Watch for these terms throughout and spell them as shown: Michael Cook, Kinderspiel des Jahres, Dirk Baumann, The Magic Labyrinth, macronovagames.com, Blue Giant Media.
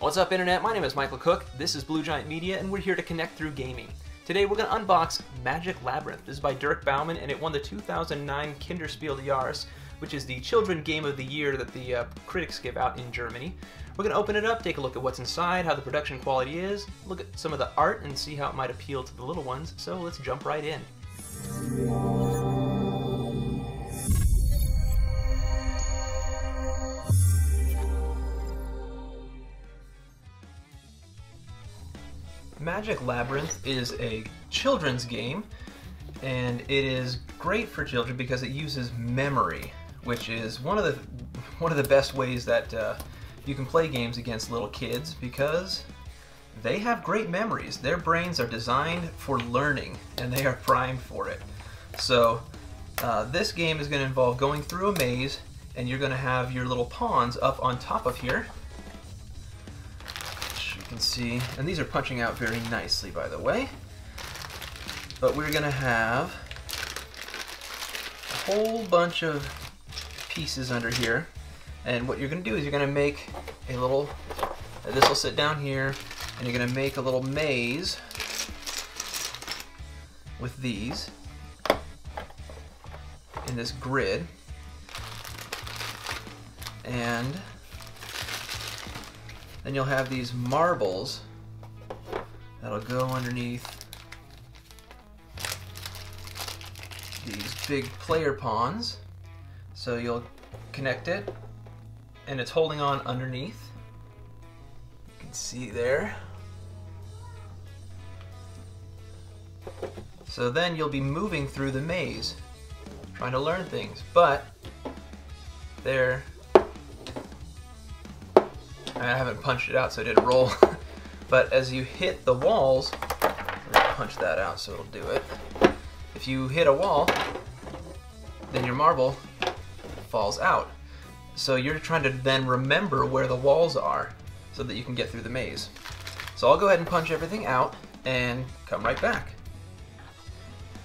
What's up, Internet? My name is Michael Cook, this is Blue Giant Media, and we're here to connect through gaming. Today we're going to unbox Magic Labyrinth. This is by Dirk Baumann, and it won the 2009 Kinderspiel des Jahres, which is the children game of the year that the critics give out in Germany. We're going to open it up, take a look at what's inside, how the production quality is, look at some of the art, and see how it might appeal to the little ones. So let's jump right in. Magic Labyrinth is a children's game, and it is great for children because it uses memory, which is one of the best ways that you can play games against little kids, because they have great memories. Their brains are designed for learning, and they are primed for it. So this game is going to involve going through a maze, and you're going to have your little pawns up on top of here. Can see, and these are punching out very nicely, by the way, but we're gonna have a whole bunch of pieces under here, and what you're gonna do is you're gonna make a little, this will sit down here, and you're gonna make a little maze with these in this grid, and then you'll have these marbles that'll go underneath these big player pawns. So you'll connect it, and it's holding on underneath. You can see there. So then you'll be moving through the maze, trying to learn things, but they're I haven't punched it out, so it didn't roll. But as you hit the walls, I'm gonna punch that out so it'll do it. If you hit a wall, then your marble falls out. So you're trying to then remember where the walls are so that you can get through the maze. So I'll go ahead and punch everything out and come right back.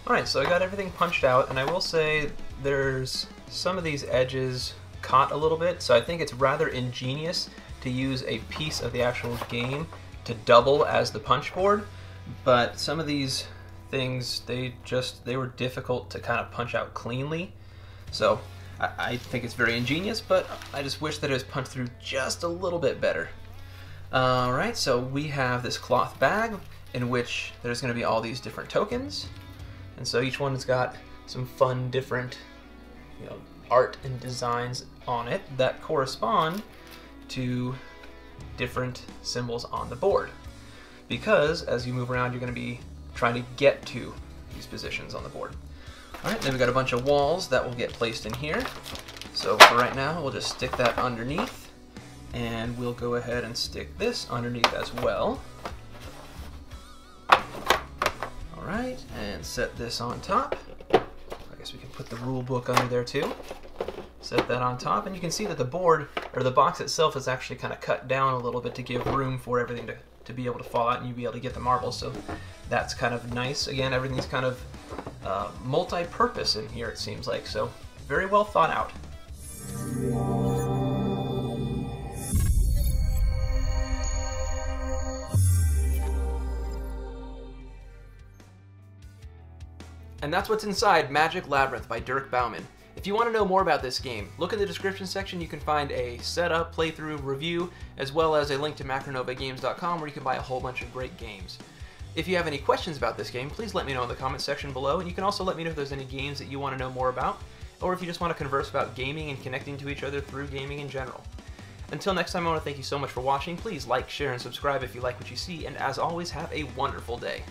Alright, so I got everything punched out, and I will say there's some of these edges caught a little bit, so I think it's rather ingenious to use a piece of the actual game to double as the punch board, but some of these things, they were difficult to kind of punch out cleanly. So I think it's very ingenious, but I just wish that it was punched through just a little bit better. Alright, so we have this cloth bag in which there's going to be all these different tokens, and so each one's got some fun different, you know, art and designs on it that correspond to different symbols on the board, because as you move around you're going to be trying to get to these positions on the board. Alright, then we've got a bunch of walls that will get placed in here, so for right now we'll just stick that underneath, and we'll go ahead and stick this underneath as well. Alright, and set this on top. I guess we can put the rule book under there too. Set that on top, and you can see that the board, or the box itself, is actually kind of cut down a little bit to give room for everything to be able to fall out and you'll be able to get the marbles, so that's kind of nice. Again, everything's kind of multi-purpose in here, it seems like, so very well thought out. And that's what's inside Magic Labyrinth by Dirk Baumann. If you want to know more about this game, look in the description section. You can find a setup, playthrough, review, as well as a link to macronovagames.com where you can buy a whole bunch of great games. If you have any questions about this game, please let me know in the comments section below, and you can also let me know if there's any games that you want to know more about, or if you just want to converse about gaming and connecting to each other through gaming in general. Until next time, I want to thank you so much for watching. Please like, share, and subscribe if you like what you see, and as always, have a wonderful day.